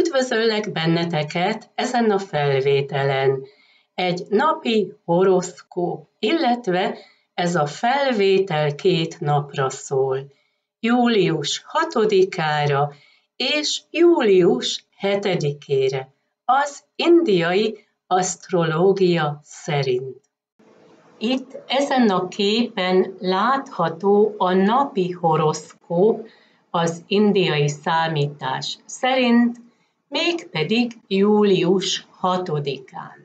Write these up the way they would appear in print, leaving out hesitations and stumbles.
Üdvözöllek benneteket ezen a felvételen. Egy napi horoszkóp, illetve ez a felvétel két napra szól. Július 6-ára és július 7-ére, az indiai asztrológia szerint. Itt ezen a képen látható a napi horoszkóp az indiai számítás szerint, mégpedig július 6-án.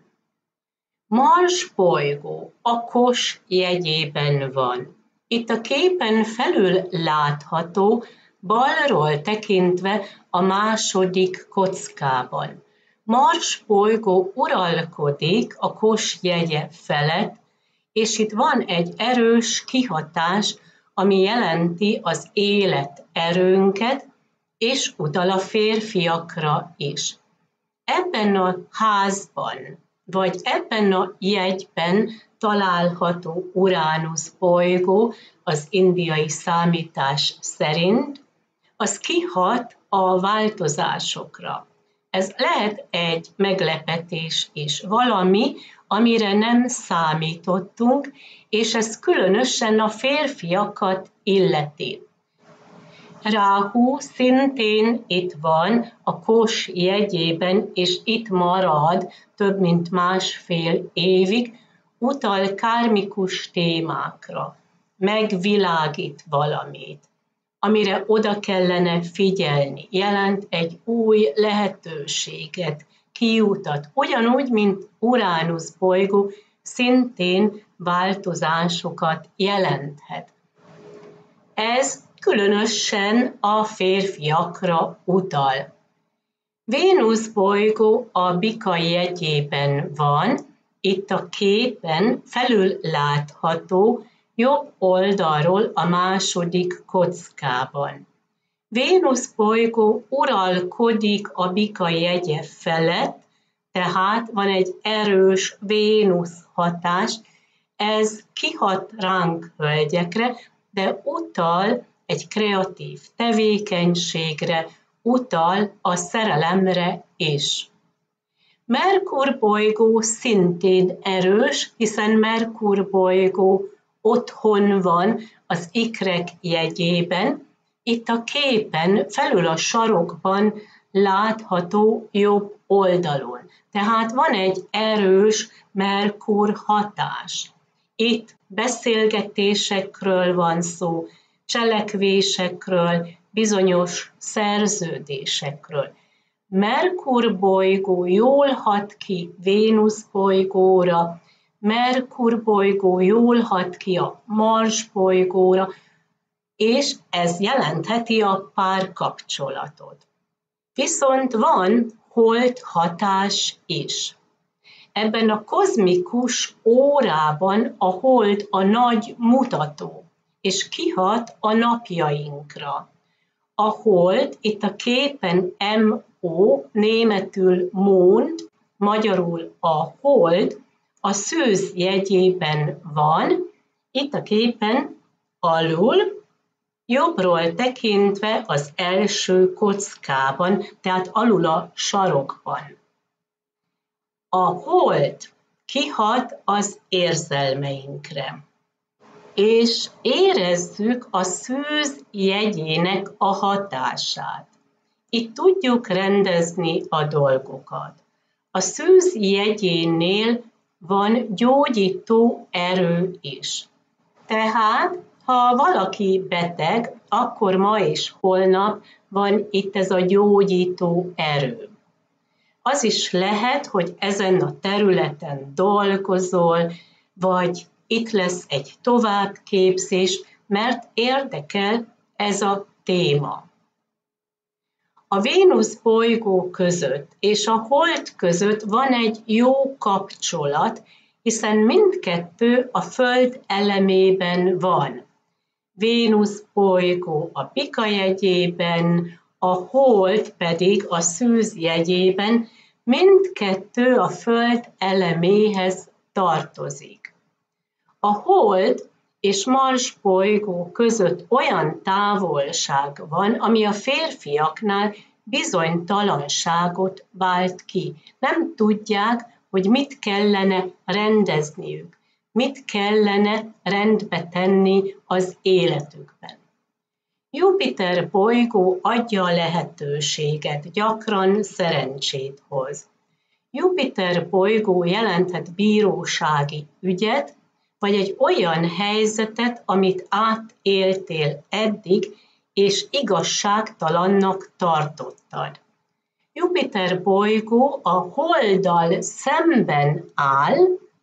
Mars bolygó a Kos jegyében van. Itt a képen felül látható, balról tekintve a második kockában. Mars bolygó uralkodik a Kos jegye felett, és itt van egy erős kihatás, ami jelenti az életerőnket, és utal a férfiakra is. Ebben a házban, vagy ebben a jegyben található Uránusz bolygó az indiai számítás szerint, az kihat a változásokra. Ez lehet egy meglepetés is, valami, amire nem számítottunk, és ez különösen a férfiakat illeti. Ráhu szintén itt van a Kos jegyében, és itt marad több mint másfél évig, utal kármikus témákra, megvilágít valamit, amire oda kellene figyelni, jelent egy új lehetőséget, kiutat, ugyanúgy, mint Uránusz bolygó, szintén változásokat jelenthet. Ez különösen a férfiakra utal. Vénusz bolygó a Bika jegyében van, itt a képen felül látható, jobb oldalról a második kockában. Vénusz bolygó uralkodik a Bika jegye felett, tehát van egy erős Vénusz hatás, ez kihat ránk hölgyekre, de utal egy kreatív tevékenységre, utal a szerelemre is. Merkur bolygó szintén erős, hiszen Merkur bolygó otthon van az ikrek jegyében. Itt a képen, felül a sarokban látható jobb oldalon. Tehát van egy erős Merkur hatás. Itt beszélgetésekről van szó, cselekvésekről, bizonyos szerződésekről. Merkur bolygó jól hat ki Vénusz bolygóra, Merkur bolygó jól hat ki a Mars bolygóra, és ez jelentheti a párkapcsolatot. Viszont van hold hatás is. Ebben a kozmikus órában a hold a nagy mutató, és kihat a napjainkra. A hold itt a képen MO, németül Moon, magyarul a hold, a Szőz jegyében van, itt a képen alul, jobbról tekintve az első kockában, tehát alul a sarokban. A hold kihat az érzelmeinkre, és érezzük a Szőz jegyének a hatását. Itt tudjuk rendezni a dolgokat. A Szőz jegyénél van gyógyító erő is. Tehát, ha valaki beteg, akkor ma és holnap van itt ez a gyógyító erő. Az is lehet, hogy ezen a területen dolgozol, vagy itt lesz egy továbbképzés, mert érdekel ez a téma. A Vénusz bolygó között és a hold között van egy jó kapcsolat, hiszen mindkettő a Föld elemében van. Vénusz bolygó a Bika jegyében, a hold pedig a Szűz jegyében, mindkettő a Föld eleméhez tartozik. A hold és Mars bolygó között olyan távolság van, ami a férfiaknál bizonytalanságot vált ki. Nem tudják, hogy mit kellene rendezniük, mit kellene rendbe tenni az életükben. Jupiter bolygó adja a lehetőséget, gyakran szerencsét hoz. Jupiter bolygó jelenthet bírósági ügyet, vagy egy olyan helyzetet, amit átéltél eddig, és igazságtalannak tartottad. Jupiter bolygó a holddal szemben áll,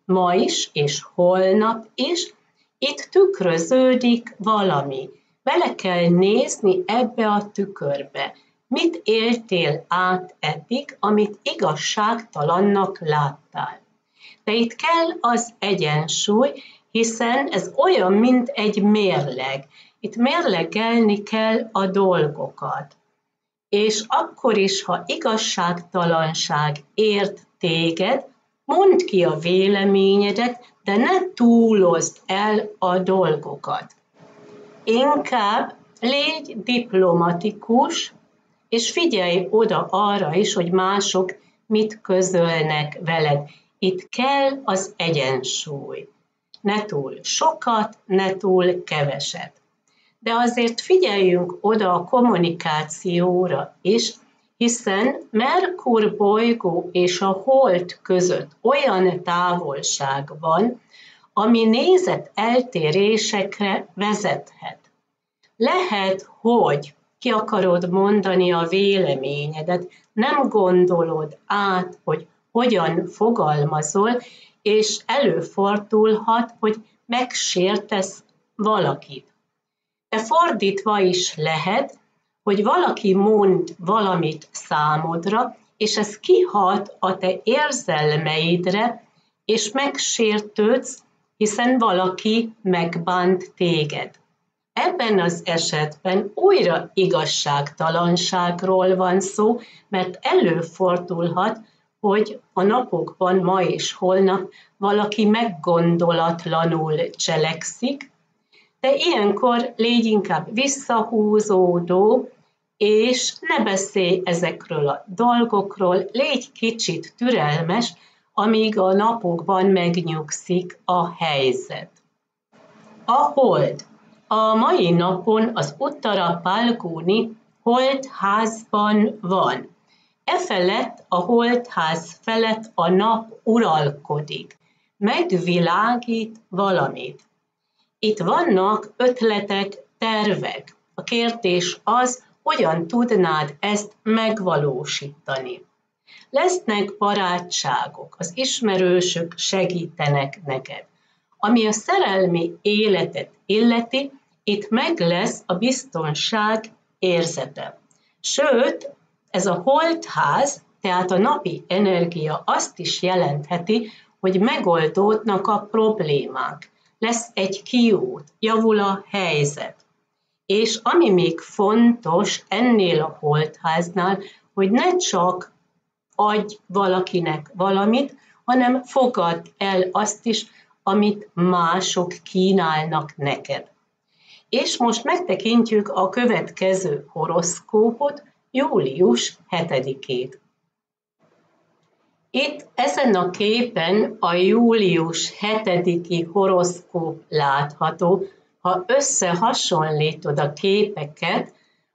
ma is és holnap is, itt tükröződik valami. Bele kell nézni ebbe a tükörbe. Mit éltél át eddig, amit igazságtalannak láttál? De itt kell az egyensúly, hiszen ez olyan, mint egy mérleg. Itt mérlegelni kell a dolgokat. És akkor is, ha igazságtalanság ért téged, mondd ki a véleményedet, de ne túlozd el a dolgokat. Inkább légy diplomatikus, és figyelj oda arra is, hogy mások mit közölnek veled. Itt kell az egyensúly. Ne túl sokat, ne túl keveset. De azért figyeljünk oda a kommunikációra is, hiszen Merkur bolygó és a Hold között olyan távolság van, ami nézeteltérésekre vezethet. Lehet, hogy ki akarod mondani a véleményedet, nem gondolod át, hogy hogyan fogalmazol, és előfordulhat, hogy megsértesz valakit. De fordítva is lehet, hogy valaki mond valamit számodra, és ez kihat a te érzelmeidre, és megsértődsz, hiszen valaki megbánt téged. Ebben az esetben újra igazságtalanságról van szó, mert előfordulhat, hogy a napokban, ma és holnap valaki meggondolatlanul cselekszik, de ilyenkor légy inkább visszahúzódó, és ne beszélj ezekről a dolgokról, légy kicsit türelmes, amíg a napokban megnyugszik a helyzet. A Hold. A mai napon az Uttara Palguni holdházban van. E felett, a holdház felett a nap uralkodik, megvilágít valamit. Itt vannak ötletek, tervek. A kérdés az, hogyan tudnád ezt megvalósítani. Lesznek barátságok, az ismerősök segítenek neked. Ami a szerelmi életet illeti, itt meg lesz a biztonság érzete. Sőt, ez a holdház, tehát a napi energia azt is jelentheti, hogy megoldódnak a problémák. Lesz egy kiút, javul a helyzet. És ami még fontos ennél a holdháznál, hogy ne csak adj valakinek valamit, hanem fogadd el azt is, amit mások kínálnak neked. És most megtekintjük a következő horoszkópot, július 7-ét. Itt ezen a képen a július 7-i horoszkóp látható. Ha összehasonlítod a képeket,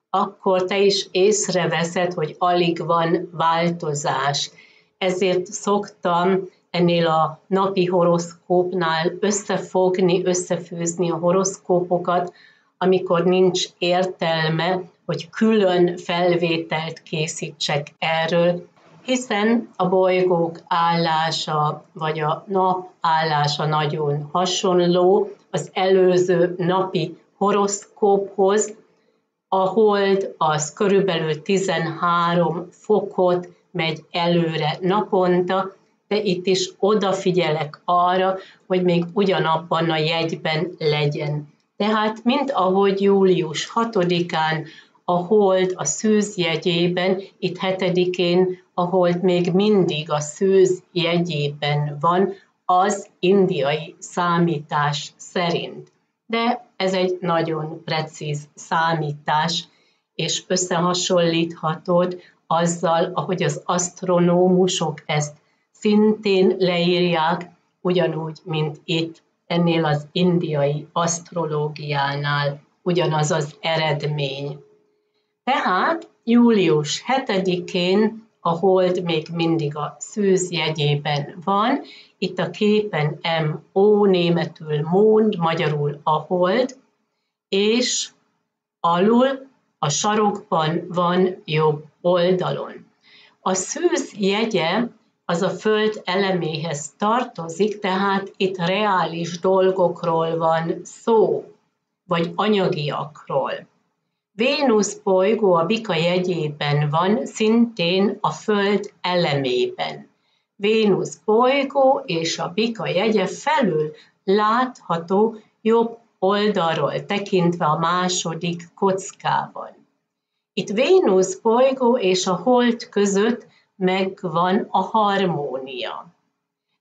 akkor te is észreveszed, hogy alig van változás. Ezért szoktam ennél a napi horoszkópnál összefogni, összefűzni a horoszkópokat, amikor nincs értelme, hogy külön felvételt készítsek erről, hiszen a bolygók állása vagy a nap állása nagyon hasonló az előző napi horoszkóphoz. A hold az körülbelül 13 fokot megy előre naponta, de itt is odafigyelek arra, hogy még ugyanabban a jegyben legyen. Tehát, mint ahogy július 6-án a hold a szűz jegyében, itt 7-én a hold még mindig a szűz jegyében van, az indiai számítás szerint. De ez egy nagyon precíz számítás, és összehasonlíthatod azzal, ahogy az asztronómusok ezt szintén leírják, ugyanúgy, mint itt, ennél az indiai asztrológiánál ugyanaz az eredmény. Tehát július 7-én a hold még mindig a szűz jegyében van, itt a képen MO, németül Mond, magyarul a hold, és alul a sarokban van jobb oldalon. A szűz jegye az a föld eleméhez tartozik, tehát itt reális dolgokról van szó, vagy anyagiakról. Vénusz bolygó a Bika jegyében van, szintén a föld elemében. Vénusz bolygó és a Bika jegye felül látható jobb oldalról, tekintve a második kockában. Itt Vénusz bolygó és a hold között megvan a harmónia.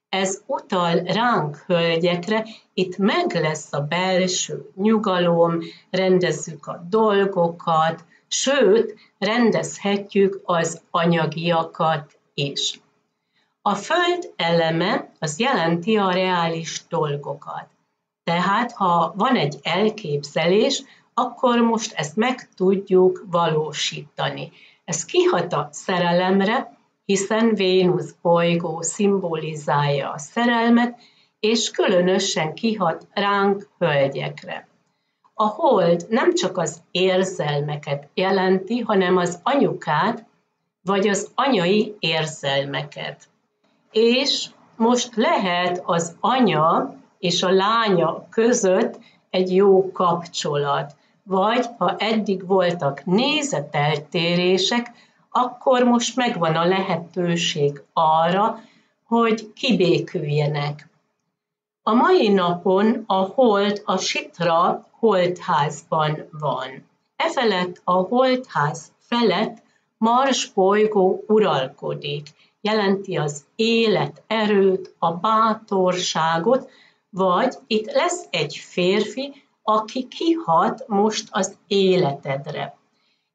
Ez utal ránk, hölgyekre, itt meg lesz a belső nyugalom, rendezzük a dolgokat, sőt, rendezhetjük az anyagiakat is. A föld eleme az jelenti a reális dolgokat. Tehát, ha van egy elképzelés, akkor most ezt meg tudjuk valósítani. Ez kihat a szerelemre, hiszen Vénusz bolygó szimbolizálja a szerelmet, és különösen kihat ránk, hölgyekre. A hold nem csak az érzelmeket jelenti, hanem az anyukát, vagy az anyai érzelmeket. És most lehet az anya és a lánya között egy jó kapcsolat, vagy ha eddig voltak nézeteltérések, akkor most megvan a lehetőség arra, hogy kibéküljenek. A mai napon a hold a Sitra holdházban van. Efelett a holdház felett Mars bolygó uralkodik, jelenti az életerőt, a bátorságot, vagy itt lesz egy férfi, aki kihat most az életedre.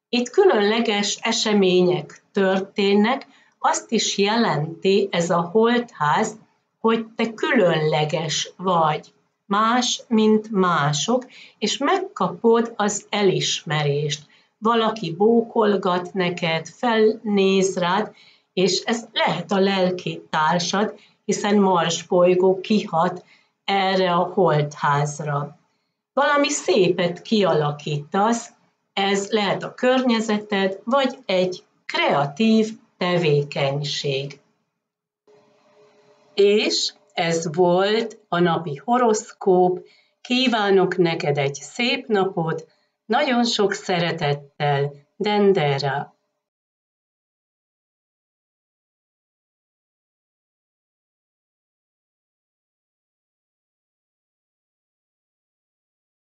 Itt különleges események történnek, azt is jelenti ez a holdház, hogy te különleges vagy, más, mint mások, és megkapod az elismerést. Valaki bókolgat neked, felnéz rád, és ez lehet a lelki társad, hiszen Mars bolygó kihat erre a holdházra. Valami szépet kialakítasz, ez lehet a környezeted, vagy egy kreatív tevékenység. És ez volt a napi horoszkóp. Kívánok neked egy szép napot, nagyon sok szeretettel, Dendera!